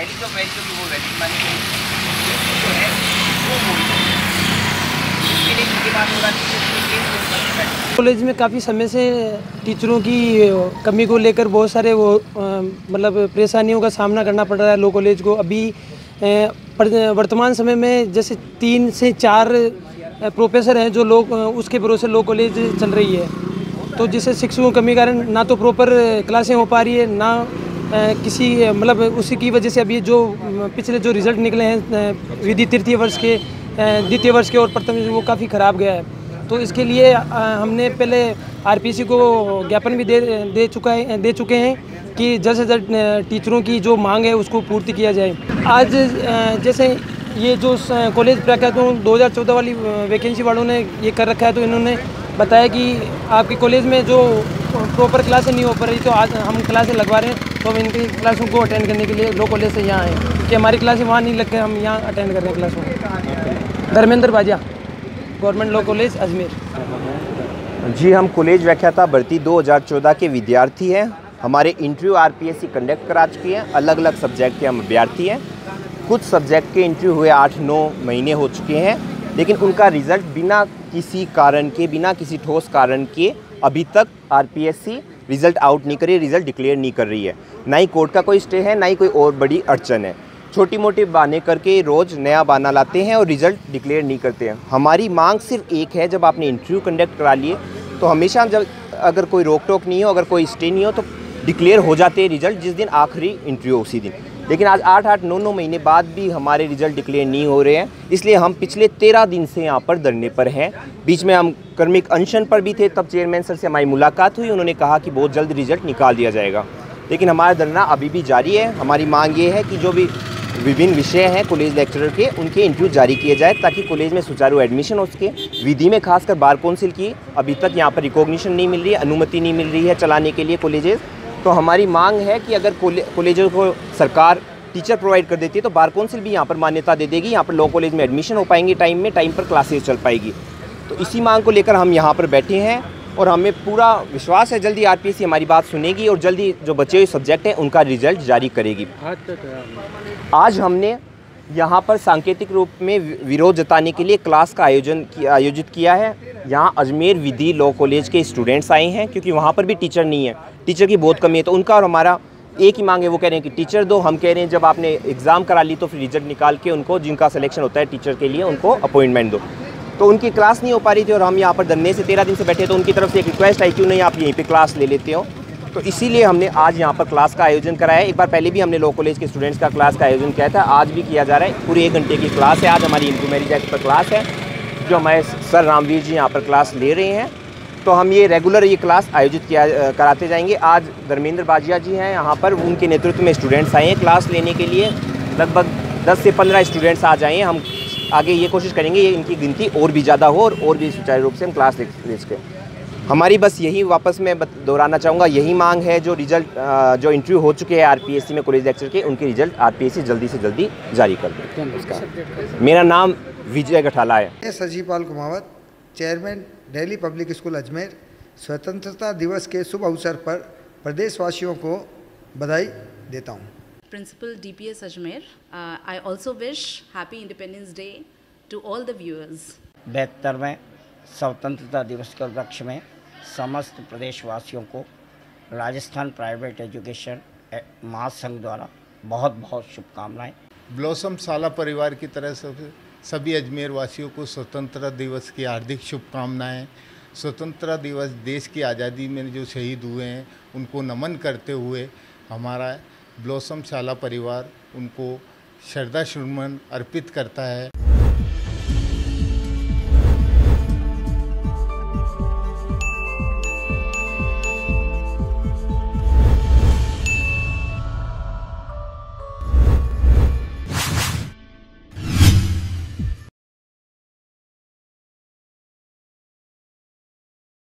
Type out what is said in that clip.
Valid of value की वो valid मानी जाएगी जो है वो होगी। कॉलेज में काफ़ी समय से टीचरों की कमी को लेकर बहुत सारे वो मतलब परेशानियों का सामना करना पड़ रहा है लॉ कॉलेज को। अभी वर्तमान समय में जैसे 3 से 4 प्रोफेसर हैं जो लोग उसके भरोसे लॉ कॉलेज चल रही है, तो जिससे शिक्षकों की कमी कारण ना तो प्रॉपर क्लासें हो पा रही है ना किसी मतलब उसी की वजह से अभी जो पिछले जो रिज़ल्ट निकले हैं विधि तृतीय वर्ष के द्वितीय वर्ष के और प्रथम वो काफ़ी ख़राब गया है। तो इसके लिए हमने पहले आरपीएससी को ज्ञापन भी दे चुके हैं कि जल्द से जल्द टीचरों की जो मांग है उसको पूर्ति किया जाए। आज जैसे ये जो कॉलेज प्राध्यापकों 2014 वाली वैकेंसी वालों ने ये कर रखा है, तो इन्होंने बताया कि आपके कॉलेज में जो प्रॉपर क्लासें नहीं हो पा रही, तो आज हम क्लासें लगवा रहे हैं, तो हम इनकी क्लासों को अटेंड करने के लिए लॉ कॉलेज से यहाँ आए कि हमारी क्लासें वहाँ नहीं लग गए, हम यहाँ अटेंड कर रहे हैं क्लासों। Dharmendra Bajiya, government law college Ajmer. जी, हम कॉलेज व्याख्याता भर्ती 2014 के विद्यार्थी हैं। हमारे इंटरव्यू RPSC कंडक्ट करा चुकी है। अलग अलग सब्जेक्ट के हम अभ्यर्थी हैं। कुछ सब्जेक्ट के इंटरव्यू हुए 8-9 महीने हो चुके हैं, लेकिन उनका रिज़ल्ट बिना किसी कारण के, बिना किसी ठोस कारण के अभी तक RPSC रिज़ल्ट आउट नहीं कर रही, रिज़ल्ट डिक्लेयर नहीं कर रही है। ना ही कोर्ट का कोई स्टे है, ना ही कोई और बड़ी अड़चन है। छोटी मोटी बहाने करके रोज़ नया बहाना लाते हैं और रिज़ल्ट डिक्लेयर नहीं करते हैं। हमारी मांग सिर्फ एक है, जब आपने इंटरव्यू कंडक्ट करा लिए तो हमेशा जब अगर कोई रोक टोक नहीं हो, अगर कोई स्टे नहीं हो, तो डिक्लेयर हो जाते हैं रिज़ल्ट जिस दिन आखिरी इंटरव्यू उसी दिन। लेकिन आज 8-9 महीने बाद भी हमारे रिज़ल्ट डिक्लेयर नहीं हो रहे हैं, इसलिए हम पिछले 13 दिन से यहाँ पर धरने पर हैं। बीच में हम कर्मिक अनशन पर भी थे, तब चेयरमैन सर से हमारी मुलाकात हुई, उन्होंने कहा कि बहुत जल्द रिज़ल्ट निकाल दिया जाएगा, लेकिन हमारा धरना अभी भी जारी है। हमारी मांग ये है कि जो भी विभिन्न विषय हैं कॉलेज लेक्चरर के, उनके इंटरव्यू जारी किए जाए ताकि कॉलेज में सुचारू एडमिशन हो सके। विधि में खासकर बार काउंसिल की अभी तक यहाँ पर रिकॉग्निशन नहीं मिल रही है, अनुमति नहीं मिल रही है चलाने के लिए कॉलेजेस। तो हमारी मांग है कि अगर कॉलेजों को सरकार टीचर प्रोवाइड कर देती है तो बार काउंसिल भी यहाँ पर मान्यता दे देगी, यहाँ पर लॉ कॉलेज में एडमिशन हो पाएंगे, टाइम पर क्लासेस चल पाएगी। तो इसी मांग को लेकर हम यहाँ पर बैठे हैं और हमें पूरा विश्वास है जल्दी RPSC हमारी बात सुनेगी और जल्दी जो बचे हुए सब्जेक्ट हैं उनका रिजल्ट जारी करेगी। आज हमने यहाँ पर सांकेतिक रूप में विरोध जताने के लिए क्लास का आयोजित किया है। यहाँ अजमेर विधि लॉ कॉलेज के स्टूडेंट्स आए हैं, क्योंकि वहाँ पर भी टीचर नहीं है, टीचर की बहुत कमी है। तो उनका और हमारा एक ही मांग है, वो कह रहे हैं कि टीचर दो। हम कह रहे हैं जब आपने एग्ज़ाम करा ली तो फिर रिजल्ट निकाल के उनको, जिनका सिलेक्शन होता है टीचर के लिए, उनको अपॉइंटमेंट दो। तो उनकी क्लास नहीं हो पा रही थी और हम यहाँ पर धरने से 13 दिन से बैठे, तो उनकी तरफ से एक रिक्वेस्ट आई, क्यों नहीं आप यहीं पर क्लास ले लेते हो। तो इसीलिए हमने आज यहाँ पर क्लास का आयोजन कराया है। एक बार पहले भी हमने लॉ कॉलेज के स्टूडेंट्स का क्लास का आयोजन किया था, आज भी किया जा रहा है। पूरी 1 घंटे की क्लास है आज हमारी। हिंदू मैरिज एक्ट पर क्लास है जो हमारे सर रामवीर जी यहाँ पर क्लास ले रहे हैं। तो हम ये रेगुलर ये क्लास आयोजित कराते जाएंगे। आज धर्मेंद्र बाजिया जी हैं यहाँ पर, उनके नेतृत्व में स्टूडेंट्स आए हैं क्लास लेने के लिए। लगभग 10 से 15 स्टूडेंट्स आज आए हैं। हम आगे ये कोशिश करेंगे इनकी गिनती और भी ज़्यादा हो और भी सुचारू रूप से हम क्लास ले सकें। हमारी बस यही, वापस मैं दोहराना चाहूँगा, यही मांग है जो इंटरव्यू हो चुके हैं RPSC में कॉलेज लेक्चर के, उनके रिजल्ट RPSC जल्दी से जल्दी जारी कर दें। उसका मेरा नाम विजय गठाला है। मैं Sajipal Kumawat, chairman daily public school Ajmer, स्वतंत्रता दिवस के शुभ अवसर पर प्रदेशवासियों को बधाई देता हूँ। Principal DPS Ajmer, I also wish happy independence day to all the viewers. 72वें स्वतंत्रता दिवस के उपलक्ष्य में समस्त प्रदेशवासियों को राजस्थान प्राइवेट एजुकेशन महासंघ द्वारा बहुत बहुत शुभकामनाएं। ब्लॉसम शाला परिवार की तरह से सभी अजमेर वासियों को स्वतंत्रता दिवस की हार्दिक शुभकामनाएं। स्वतंत्रता दिवस देश की आज़ादी में जो शहीद हुए हैं उनको नमन करते हुए हमारा ब्लॉसम शाला परिवार उनको श्रद्धा सुमन अर्पित करता है।